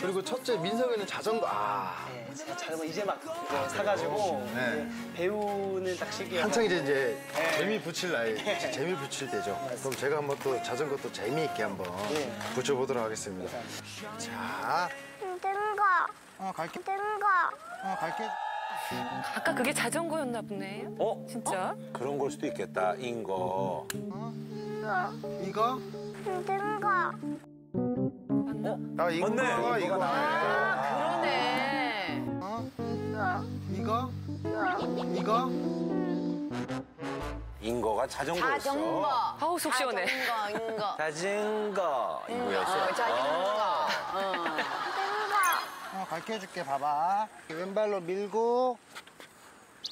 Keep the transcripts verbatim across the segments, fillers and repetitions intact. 그리고 첫째 민성이는 자전거. 아. 네, 자전거 이제 막 사가지고 네. 이제 배우는 딱 시기에 한창 이제 이제 네. 재미 붙일 나이, 네. 재미 붙일 때죠. 맞습니다. 그럼 제가 한번 또 자전거 또 재미있게 한번 네. 붙여보도록 하겠습니다. 네. 자. 뜬거. 어 갈게. 뜬거. 어 갈게. 아까 그게 자전거였나 보네. 어? 진짜? 어? 그런 걸 수도 있겠다. 인거. 어? 이거? 뜬거. 맞나? 나 이거. 맞네. 이거. 아, 그러네. 어? 이거? 이거? 인거가 자전거였어. 자전거. 아우 속 시원해. 자전거. 인거. 자전거. 인거였어. 자전거. 어, 가르쳐줄게, 봐봐. 왼발로 밀고,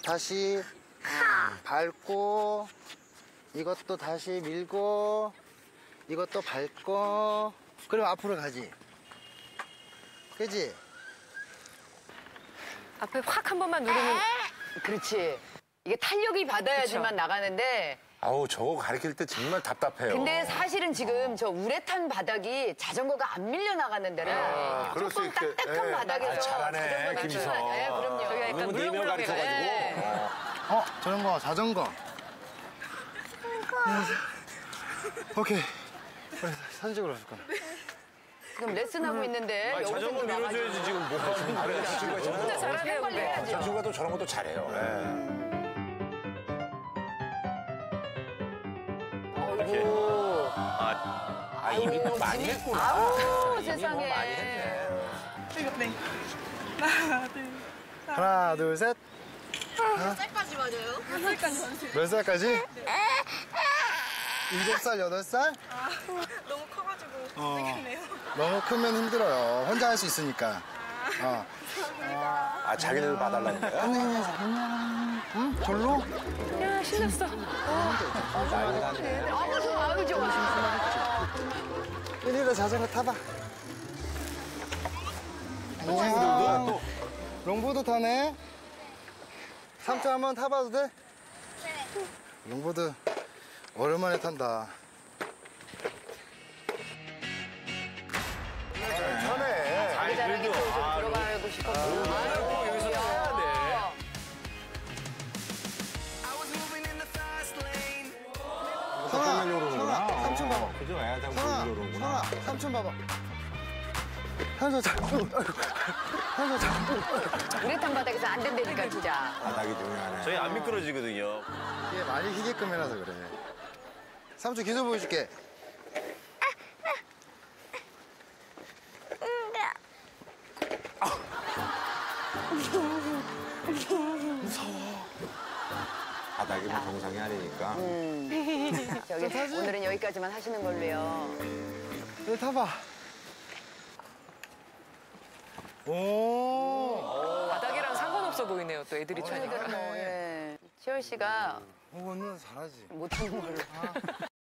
다시 음, 밟고, 이것도 다시 밀고, 이것도 밟고, 그럼 앞으로 가지. 그지? 앞에 확 한 번만 누르면. 그렇지. 이게 탄력이 받아야지만 그쵸? 나가는데. 아우 저거 가리킬 때 정말 답답해요. 근데 사실은 지금 어. 저 우레탄 바닥이 자전거가 안 밀려 나가는 데는 아, 조금 딱딱한 에이. 바닥에서 아, 잘하네 김지성. 네, 그럼요. 저희가 약간 물렁물렁 가리켜가지고. 어 자전거 자전거. 오케이. 산책으로 갈 거야. 지금 레슨하고 음. 있는데. 아니, 자전거 밀어줘야지 지금 못 가는 거. 혼자 잘하네요. 빨리 해야지. 자전거도 저런 것도 잘해요. 네. 오. 아, 아 이미 또 많이 했구나. 아우, 세상에. 많이 했네. 하나, 둘, 셋. 하나, 둘, 셋. 몇 살까지 맞아요? 몇 살까지 맞아요? 몇 살까지? 네. 일곱 살, 여덟 살? 아, 너무 커가지고 어. 되겠네요. 너무 크면 힘들어요. 혼자 할 수 있으니까. 아, 어. 감사합니다. 아, 자기네들 봐달라는 거야? 안녕, 안녕. 응? 절로? 야, 신났어. 아우 좋아, 아우 좋아. 이리로 자전거 타봐. 오, 롱보드 타네. 삼촌 한번 타봐도 돼? 네. 롱보드 오랜만에 탄다. 편해. 자기 자랑에 또 들어가고 싶었어. 삼촌 봐봐. 그죠? 애한테 보여주려구나. 삼촌 봐봐. 삼촌 잡고. 삼촌 잡고. 우레탄 바닥에서 안 된다니까 진짜. 바닥이 중요하네. 저희 안 미끄러지거든요. 이게 많이 희게끔 해놔서 그래. 삼촌 기술 보여줄게. 무서워. 바닥이 뭐 정상이 아니니까. 음. 저기, 오늘은 여기까지만 하시는 걸로요. 여기 타봐. 오. 오. 바닥이랑 상관없어 보이네요. 또 애들이 쳐니까. 어, 예. 치열 씨가. 어, 언니는 잘하지. 못하는 걸로.